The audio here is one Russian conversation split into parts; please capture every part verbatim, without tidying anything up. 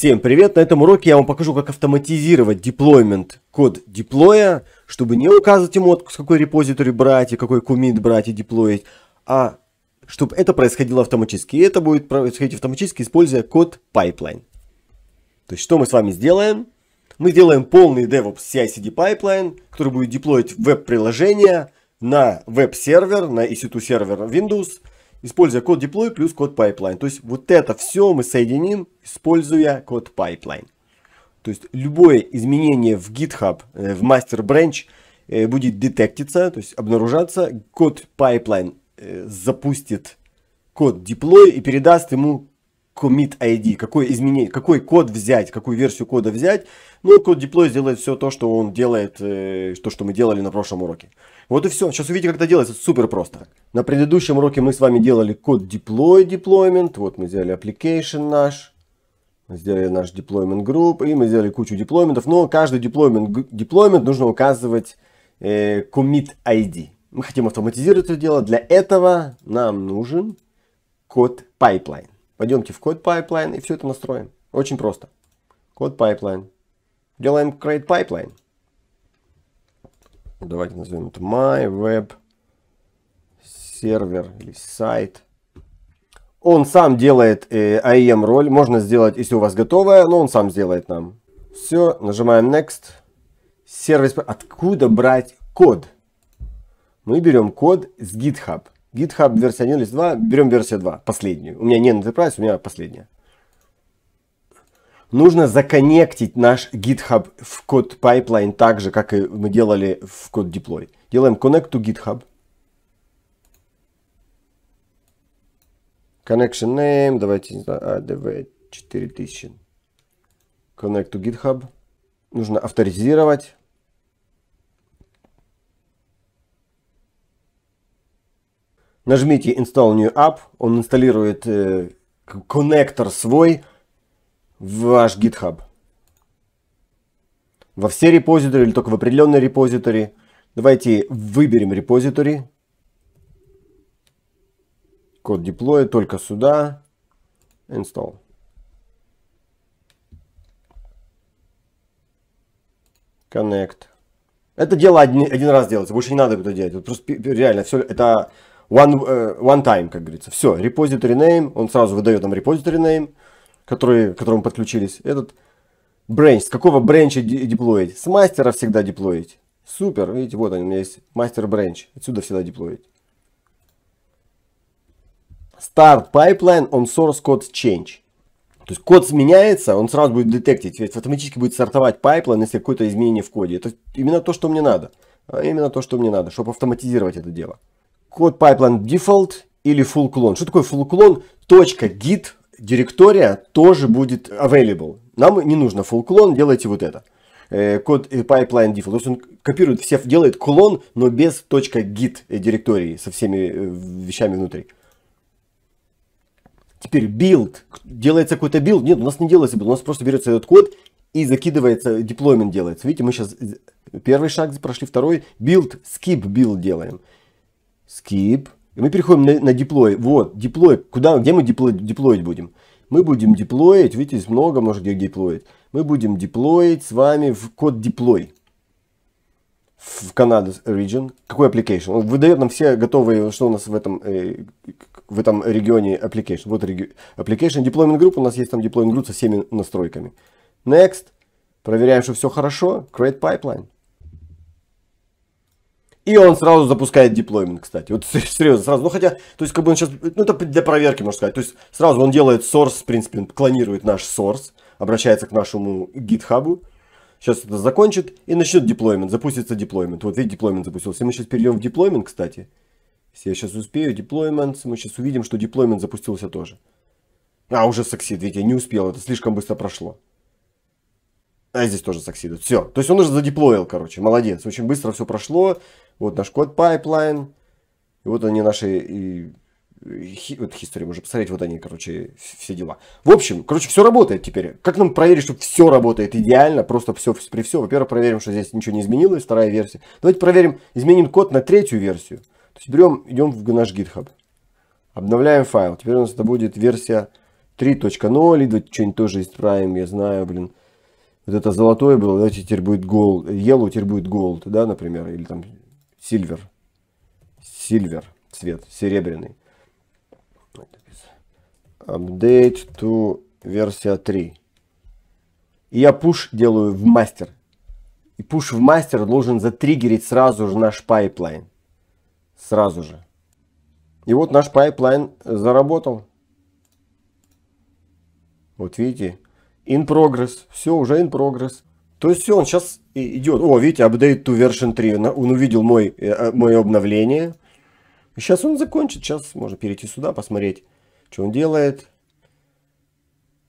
Всем привет! На этом уроке я вам покажу, как автоматизировать деплоймент код деплоя, чтобы не указывать ему, с какой репозиторий брать и какой комит брать и деплоить, а чтобы это происходило автоматически. И это будет происходить автоматически, используя код pipeline. То есть, что мы с вами сделаем? Мы сделаем полный DevOps си ай си ди pipeline, который будет деплоить веб-приложение на веб-сервер, на и си два сервер Windows, используя код deploy плюс код pipeline. То есть вот это все мы соединим, используя код pipeline. То есть любое изменение в GitHub, в master branch будет детектиться, то есть обнаружаться. Код pipeline запустит код deploy и передаст ему commit ай ди, какой, изменение, какой код взять, какую версию кода взять. Ну и код deploy сделает все то, что он делает, э, то, что мы делали на прошлом уроке. Вот и все. Сейчас увидите, как это делается. Супер просто. На предыдущем уроке мы с вами делали код deploy, deployment. Вот мы сделали application наш. Мы сделали наш deployment group. И мы сделали кучу деплойментов. Но каждый deployment, deployment нужно указывать э, commit ай ди. Мы хотим автоматизировать это дело. Для этого нам нужен код pipeline. Пойдемте в код pipeline и все это настроим. Очень просто. Код pipeline. Делаем create pipeline. Давайте назовем это my web сервер или сайт. Он сам делает э, ай эм роль. Можно сделать, если у вас готовая, но он сам сделает нам. Все, нажимаем next. Сервис. Откуда брать код? Мы берем код с GitHub. GitHub версия один точка два, берем версию два, последнюю. У меня не Enterprise, у меня последняя. Нужно законнектить наш GitHub в код pipeline так же, как и мы делали в код deploy. Делаем connect to GitHub. Connection name, давайте, не знаю, эй ди ви четыре тысячи. Connect to GitHub. Нужно авторизировать. Нажмите Install New App, он инсталирует э, коннектор свой в ваш GitHub. Во все репозитории или только в определенные репозитории. Давайте выберем репозитории. Код deploy только сюда. Install. Connect. Это дело один, один раз делается, больше не надо это делать. Это просто реально все это... One, one time, как говорится. Все, repository name, он сразу выдает нам repository name, который, к которому подключились. Этот branch, с какого бренча деплоить? С мастера всегда деплоить. Супер, видите, вот он у меня есть, мастер бренч, отсюда всегда деплоить. Start pipeline on source code change. То есть код сменяется, он сразу будет детектить, ведь автоматически будет сортовать пайплайн, если какое-то изменение в коде. Это именно то, что мне надо. А именно то, что мне надо, чтобы автоматизировать это дело. Код pipeline default или full clone. Что такое full clone? Точка .git директория тоже будет available. Нам не нужно full clone, делайте вот это. Код pipeline default. То есть он копирует все, делает клон, но без точка .git директории со всеми вещами внутри. Теперь build. Делается какой-то build? Нет, у нас не делается build. У нас просто берется этот код и закидывается, деплоймент делается. Видите, мы сейчас первый шаг прошли, второй. Build, skip build делаем. Skip. И мы переходим на, на deploy. Вот, deploy. Куда, где мы deploy, деплоить будем? Мы будем деплоить. Видите, здесь много, может, где деплоить. Мы будем деплоить с вами в код deploy. В Canada region. Какой application? Он выдает нам все готовые, что у нас в этом, э, в этом регионе application. Вот application. Deployment group. У нас есть там deployment group со всеми настройками. Next. Проверяем, что все хорошо. Create pipeline. И он сразу запускает деплоймент, кстати. Вот серьезно, сразу. Ну хотя, то есть как бы он сейчас, ну это для проверки, можно сказать. То есть сразу он делает source, в принципе, он клонирует наш source, обращается к нашему GitHub. Сейчас это закончит и начнет деплоймент, запустится деплоймент. Вот видите, деплоймент запустился. Мы сейчас перейдем в деплоймент, кстати. Если я сейчас успею, деплоймент, мы сейчас увидим, что деплоймент запустился тоже. А, уже саксид, видите, я не успел, это слишком быстро прошло. А здесь тоже саксидит. Все. То есть он уже задеплоил, короче. Молодец. Очень быстро все прошло. Вот наш код pipeline. И вот они наши... И, и, вот history можно посмотреть. Вот они, короче, все дела. В общем, короче, все работает теперь. Как нам проверить, что все работает идеально? Просто все при все. Во-первых, проверим, что здесь ничего не изменилось. Вторая версия. Давайте проверим. Изменим код на третью версию. То есть берем, идем в наш GitHub. Обновляем файл. Теперь у нас это будет версия три точка ноль идут, что-нибудь тоже исправим, я знаю, блин. Вот это золотое было, давайте теперь будет gold, yellow теперь будет gold, да, например, или там silver, silver цвет, серебряный. Update to версия три. И я push делаю в мастер. И push в мастер должен затриггерить сразу же наш пайплайн. Сразу же. И вот наш пайплайн заработал. Вот видите. In progress. Все, уже in progress. То есть все, он сейчас идет. О, видите, update to version три. Он увидел мой, мое обновление. И сейчас он закончит. Сейчас можно перейти сюда, посмотреть, что он делает.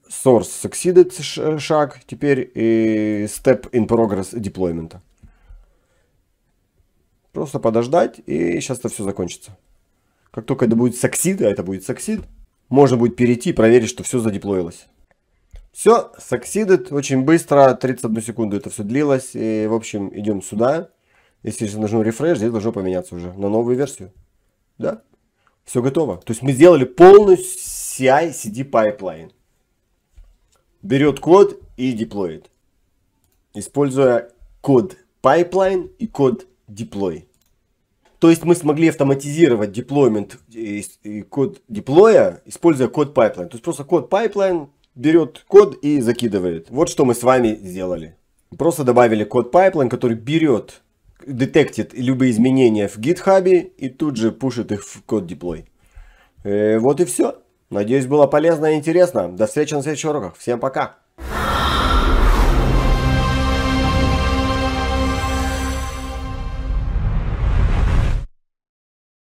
Source succeeded шаг. Теперь и step in progress deployment. Просто подождать, и сейчас это все закончится. Как только это будет succeed, а это будет succeed, можно будет перейти и проверить, что все задеплоилось. Все, succeeded очень быстро, тридцать одну секунду это все длилось. И, в общем, идем сюда. Если я нажму refresh, здесь должно поменяться уже на новую версию. Да, все готово. То есть мы сделали полный си ай си ди пайплайн. Берет код и деплоит, используя код pipeline и код deploy. То есть мы смогли автоматизировать деплоймент и код деплоя, используя код pipeline. То есть просто код pipeline берет код и закидывает. Вот что мы с вами сделали. Просто добавили код pipeline, который берет, детектит любые изменения в GitHub и тут же пушит их в код deploy. И вот и все. Надеюсь, было полезно и интересно. До встречи на следующих уроках. Всем пока!